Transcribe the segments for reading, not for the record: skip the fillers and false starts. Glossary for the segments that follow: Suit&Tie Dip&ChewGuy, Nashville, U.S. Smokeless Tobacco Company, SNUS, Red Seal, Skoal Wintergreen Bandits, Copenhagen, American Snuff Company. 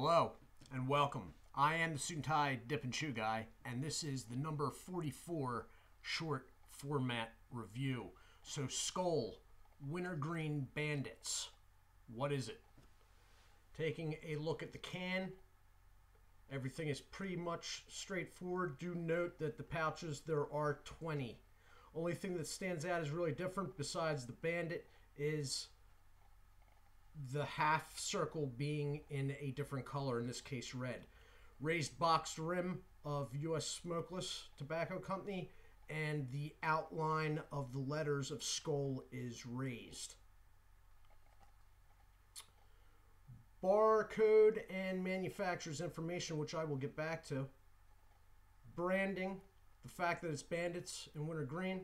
Hello and welcome. I am the Suit&Tie Dip&ChewGuy, and this is the number 44 short format review. So Skoal Wintergreen Bandits. What is it? Taking a look at the can, everything is pretty much straightforward. Do note that the pouches, there are 20. Only thing that stands out is really different besides the bandit is the half circle being in a different color, in this case red. Raised boxed rim of U.S. Smokeless Tobacco Company, and the outline of the letters of Skoal is raised. Barcode and manufacturer's information, which I will get back to. Branding, the fact that it's bandits and wintergreen.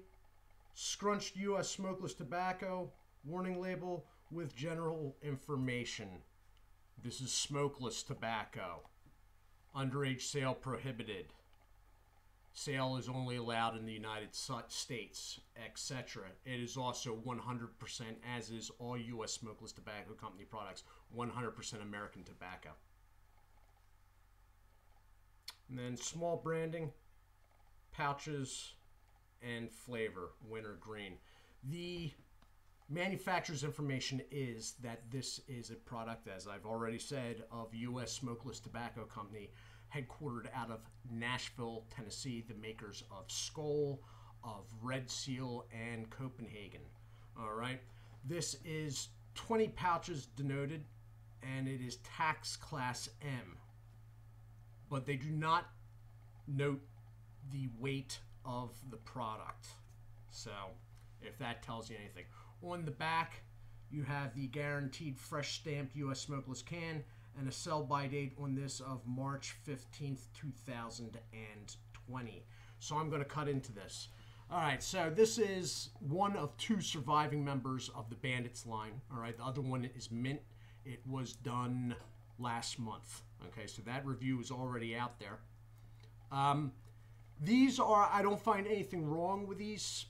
Scrunched U.S. Smokeless Tobacco, warning label with general information. This is smokeless tobacco. Underage sale prohibited. Sale is only allowed in the United States, etc. It is also 100%, as is all U.S. Smokeless Tobacco Company products, 100% American tobacco. And then small branding, pouches, and flavor, wintergreen. The manufacturer's information is that this is a product, as I've already said, of U.S. Smokeless Tobacco Company, headquartered out of Nashville, Tennessee, the makers of Skoal, of Red Seal, and Copenhagen. All right. This is 20 pouches denoted, and it is tax class M. But they do not note the weight of the product. So if that tells you anything. On the back, you have the guaranteed fresh stamped U.S. Smokeless can and a sell-by date on this of March 15th, 2020. So I'm going to cut into this. All right, so this is one of two surviving members of the Bandits line. All right, the other one is Mint. It was done last month. Okay, so that review is already out there. These are, I don't find anything wrong with these.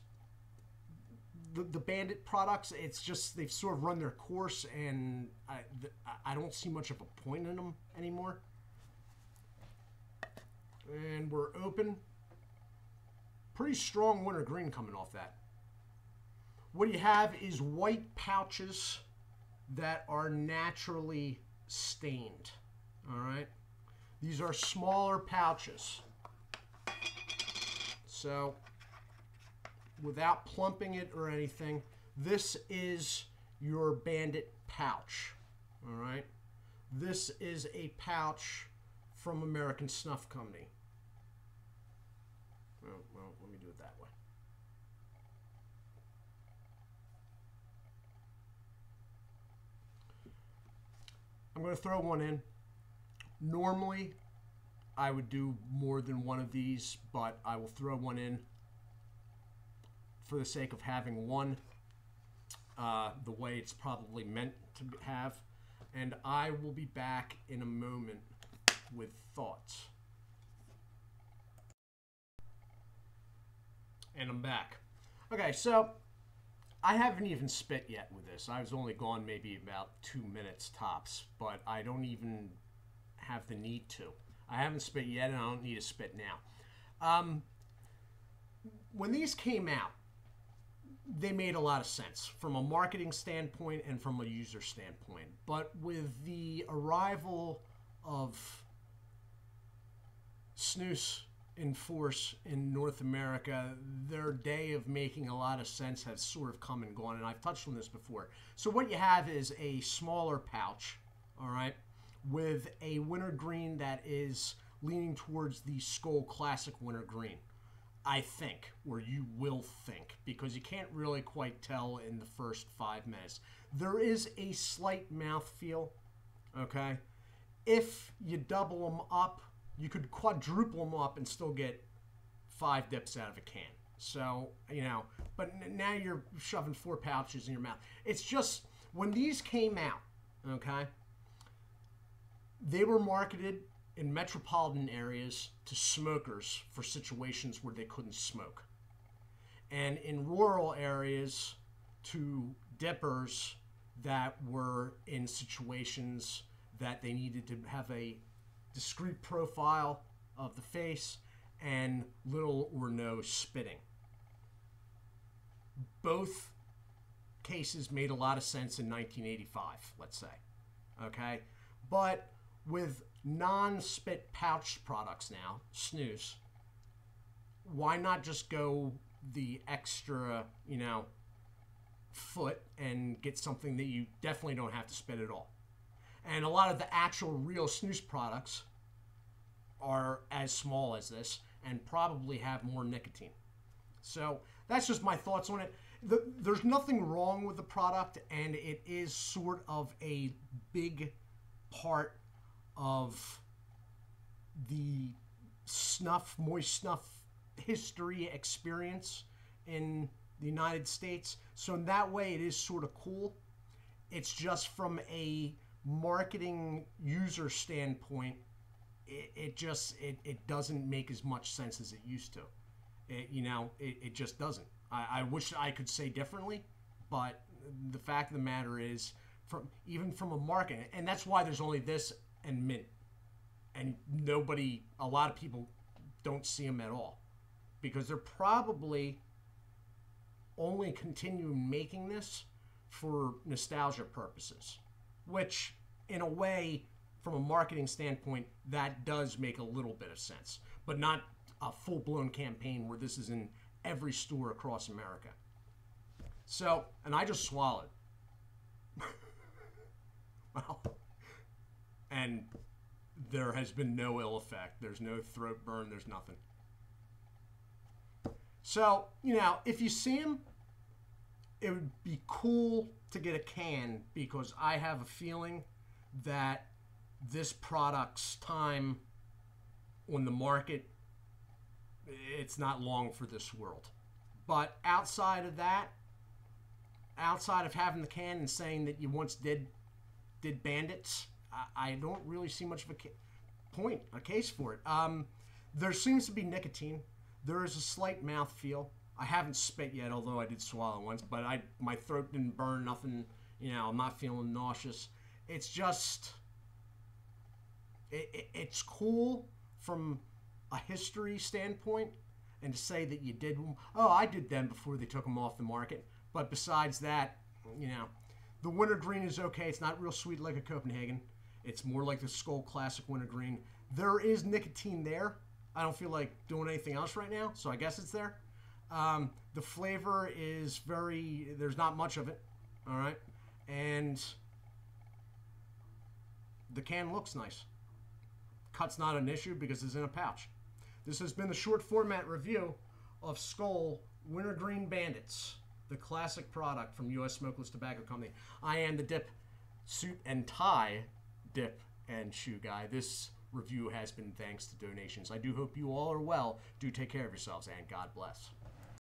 The Bandit products, it's just they've sort of run their course, and I don't see much of a point in them anymore. And we're open. Pretty strong wintergreen coming off that. What you have is white pouches that are naturally stained. All right. These are smaller pouches. So without plumping it or anything, this is your bandit pouch. All right, this is a pouch from American Snuff Company. Oh, well, let me do it that way. I'm going to throw one in. Normally, I would do more than one of these, but I will throw one in for the sake of having one, the way it's probably meant to have. And I will be back in a moment with thoughts. And I'm back. Okay, so I haven't even spit yet with this. I was only gone maybe about 2 minutes tops, but I don't even have the need to. I haven't spit yet, and I don't need to spit now. When these came out, they made a lot of sense from a marketing standpoint and from a user standpoint. But with the arrival of SNUS in force in North America, their day of making a lot of sense has sort of come and gone, and I've touched on this before. So what you have is a smaller pouch, all right, with a wintergreen that is leaning towards the Skoal Classic Wintergreen. I think, or you will think, because you can't really quite tell in the first 5 minutes. There is a slight mouthfeel, okay? If you double them up, you could quadruple them up and still get 5 dips out of a can. So, you know, but now you're shoving 4 pouches in your mouth. It's just, when these came out, okay, they were marketed in metropolitan areas to smokers for situations where they couldn't smoke, and in rural areas to dippers that were in situations that they needed to have a discrete profile of the face and little or no spitting. Both cases made a lot of sense in 1985, let's say, okay? But with non-spit pouch products now, SNUS, why not just go the extra, you know, foot and get something that you definitely don't have to spit at all? And a lot of the actual real snus products are as small as this and probably have more nicotine. So that's just my thoughts on it. There's nothing wrong with the product, and it is sort of a big part of the snuff, moist snuff history experience in the United States. So in that way, it is sort of cool. It's just from a marketing user standpoint, it doesn't make as much sense as it used to. It just doesn't. I wish I could say differently, but the fact of the matter is, even from a market, and that's why there's only this and mint, and a lot of people don't see them at all, because they're probably only continuing making this for nostalgia purposes. Which, in a way, from a marketing standpoint, that does make a little bit of sense. But not a full-blown campaign where this is in every store across America. So, and I just swallowed. Wow. And there has been no ill effect. There's no throat burn. There's nothing. So, you know, if you see them, it would be cool to get a can, because I have a feeling that this product's time on the market, it's not long for this world. But outside of that, outside of having the can and saying that you once did bandits, I don't really see much of a case for it. There seems to be nicotine. There is a slight mouthfeel. I haven't spit yet, although I did swallow once, but my throat didn't burn, nothing, you know, I'm not feeling nauseous. It's just, it's cool from a history standpoint, and to say that you did, oh, I did them before they took them off the market, but besides that, you know, the wintergreen is okay. It's not real sweet like a Copenhagen. It's more like the Skoal Classic Wintergreen. There is nicotine there. I don't feel like doing anything else right now, so I guess it's there. The flavor is there's not much of it, all right? And the can looks nice. Cut's not an issue because it's in a pouch. This has been the short format review of Skoal Wintergreen Bandits, the classic product from U.S. Smokeless Tobacco Company. I am the Dip, Suit and Tie Dip and Chew Guy. This review has been thanks to donations. I do hope you all are well. Do take care of yourselves, and God bless.